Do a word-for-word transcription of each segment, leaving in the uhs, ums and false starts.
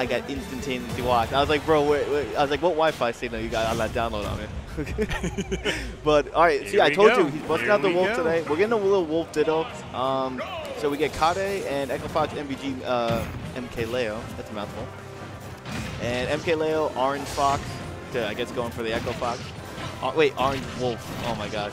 I got instantaneously watched. I was like, bro, wait, wait. I was like, what Wi-Fi signal you got on that download on it? But all right, here see, I told go. you he's busting here out the wolf go. today. We're getting a little wolf ditto. Um, so we get Kade and Echo Fox, M B G, uh, MKLeo. That's a mouthful. And MKLeo, Orange Fox. To, I guess going for the Echo Fox. Oh, wait, Orange Wolf. Oh my gosh.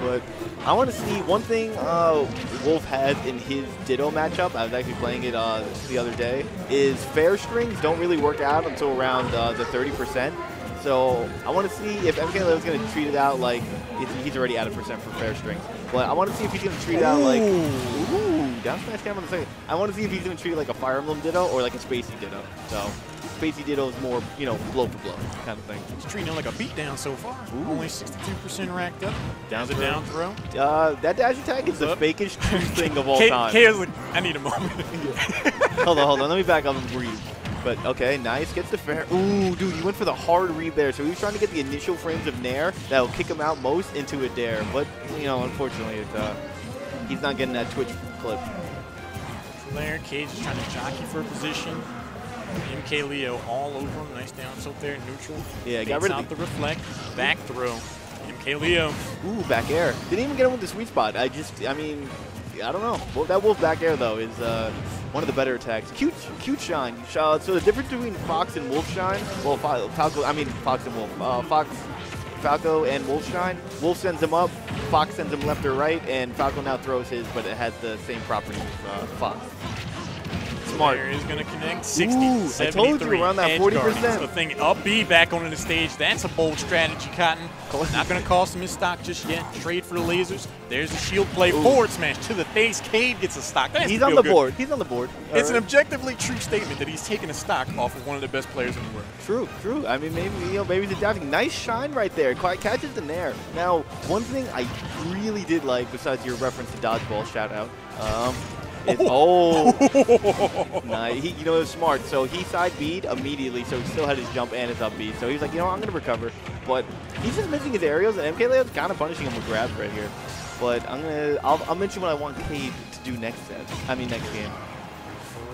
But I want to see one thing uh, Wolf has in his Ditto matchup. I was actually playing it uh, the other day. Is fair strings don't really work out until around uh, the thirty percent. So I want to see if MKLeo is going to treat it out like he's already at a percent for fair strings. But I want to see if he's going to treat it out like. Ooh, down smash cam on the second. I want to see if he's going to treat it like a Fire Emblem Ditto or like a Spacey Ditto. So. Spacey Ditto is more, you know, blow for blow kind of thing. He's treating it like a beatdown so far. Ooh. Only sixty-two percent racked up. Down the down throw. Uh, that dash attack is the fakest thing of all K time. K like, I need a moment. Hold on, hold on. Let me back up and breathe. But okay, nice. Gets the fair. Ooh, dude, he went for the hard read there. So he was trying to get the initial frames of Nair that'll kick him out most into a dare. But you know, unfortunately, it's, uh, he's not getting that Twitch clip. Nair, Cage is trying to jockey for a position. MKLeo all over him. Nice down tilt there, neutral. Yeah, got rid of the reflect. Back throw. MKLeo. Ooh, back air. Didn't even get him with the sweet spot. I just, I mean, I don't know. Well, that Wolf back air though is uh, one of the better attacks. Cute, cute shine. So the difference between Fox and Wolf shine. Well, Falco. I mean, Fox and Wolf. Uh, Fox, Falco, and Wolf shine. Wolf sends him up. Fox sends him left or right, and Falco now throws his, but it has the same property as uh, Fox. Smart. There is going to connect. sixty, Ooh, I told you we're on that forty percent. The thing up B back onto the stage. That's a bold strategy, Cotton. Not going to cost him his stock just yet. Trade for the lasers. There's the shield play. Ooh. Forward smash to the face. Cade gets a stock. That he's on the good. board. He's on the board. All it's right. an objectively true statement that he's taking a stock off of one of the best players in the world. True, true. I mean, maybe you know, maybe he's diving. Nice shine right there. Catches the Nair. Now, one thing I really did like, besides your reference to dodgeball, shout out. Um, It's, oh, nah, he, you know, it was smart. So he side B'd immediately, so he still had his jump and his up B. So he was like, you know, I'm going to recover. But he's just missing his aerials, and MKLeo's kind of punishing him with grabs right here. But I'm going to, I'll mention what I want Cade to do next set. I mean, next game.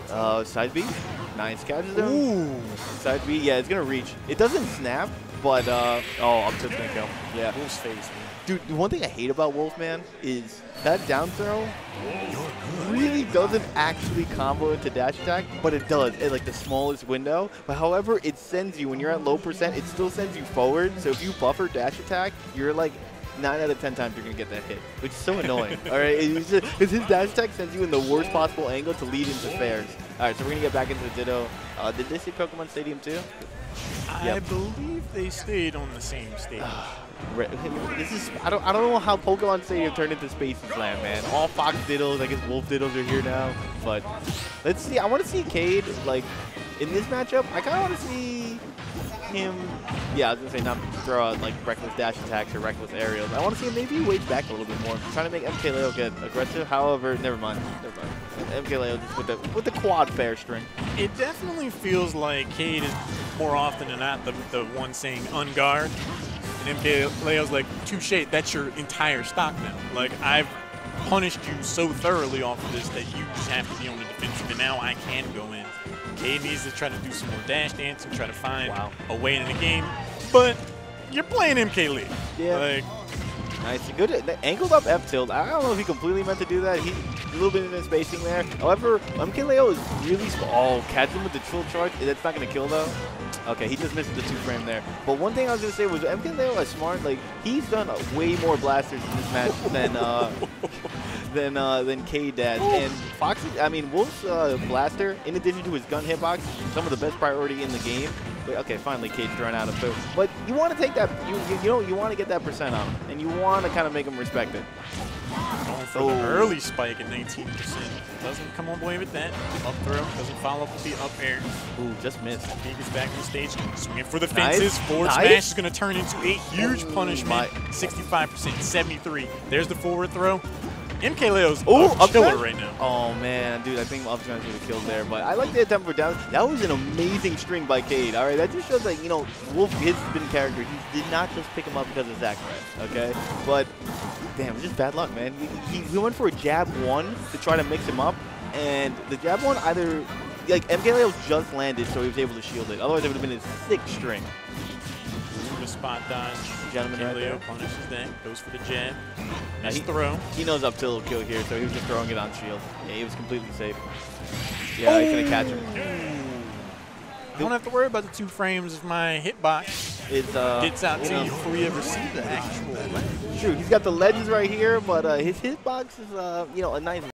Uh, side B. Nice catches him. Ooh. Side B. Yeah, it's going to reach. It doesn't snap, but, uh, oh, I'm just going to kill. Yeah. Wolf's face, man. Dude, the one thing I hate about Wolfman is that down throw really doesn't actually combo into dash attack, but it does at like the smallest window. But however, it sends you, when you're at low percent, it still sends you forward. So if you buffer dash attack, you're like nine out of ten times you're going to get that hit, which is so annoying. All right, it's just, it's his dash attack sends you in the worst possible angle to lead into fairs. All right, so we're going to get back into the Ditto. Uh, did they say Pokemon Stadium too? I yep. believe they stayed on the same stage. This is, I don't, I don't know how Pokemon Stadium turned into Space Slam, man. All Fox Diddles, I guess Wolf Diddles are here now. But let's see. I want to see Cade, like, in this matchup. I kind of want to see him. Yeah, I was going to say not throw out, like, reckless dash attacks or reckless aerials. I want to see him maybe wait back a little bit more. I'm trying to make MKLeo get aggressive. However, never mind. Never mind. MKLeo just with the, with the quad fair string. It definitely feels like Cade is more often than not the, the one saying unguard. And MKLeo's like, touche, that's your entire stock now. Like, I've punished you so thoroughly off of this that you just have to be on the defensive, and now I can go in. Cade needs to try to do some more dash dance and try to find wow. a way in the game. But you're playing MKLeo. Yeah. Like, nice. Good. The angled up F tilt. I don't know if he completely meant to do that. He's a little bit in his spacing there. However, MKLeo is really small. Oh, catch him with the trill charge. That's not going to kill, though. Okay, he just missed the two frame there. But one thing I was going to say was MKLeo is smart. Like, he's done way more blasters in this match than uh, than uh, than Cade does. And Fox, I mean, Wolf's uh, blaster, in addition to his gun hitbox, some of the best priority in the game. Okay, finally Cade's thrown out of food. But you want to take that, you you, you know, you want to get that percent up, and you want to kind of make him respect it. Going for oh. the early spike at nineteen percent. Doesn't come away with that. Up throw, doesn't follow up with the up air. Ooh, just missed. Beaker's back on the stage, swinging for the fences. Nice. Forward nice. Smash is going to turn into a huge Ooh, punishment. sixty-five percent, seventy-three. There's the forward throw. MKLeo's up killer right now. Oh man, dude, I think up smash would have killed there, but I like the attempt for down. That was an amazing string by Cade. All right, that just shows that you know Wolf his spin character. He did not just pick him up because of Zach Rett, okay? But damn, just bad luck, man. He, he went for a jab one to try to mix him up, and the jab one either like, MKLeo just landed, so he was able to shield it. Otherwise, it would have been his sixth string. Spot dodge. Gentleman right there. Punishes that. Goes for the jab. Nice he, throw. He knows up till kill here, so he was just throwing it on shield. Yeah, he was completely safe. Yeah, he's going to catch him. I don't have to worry about the two frames if my hitbox is, uh, gets out to know. you before you ever see the actual. True, he's got the legends right here, but uh, his hitbox is uh, you know, a nice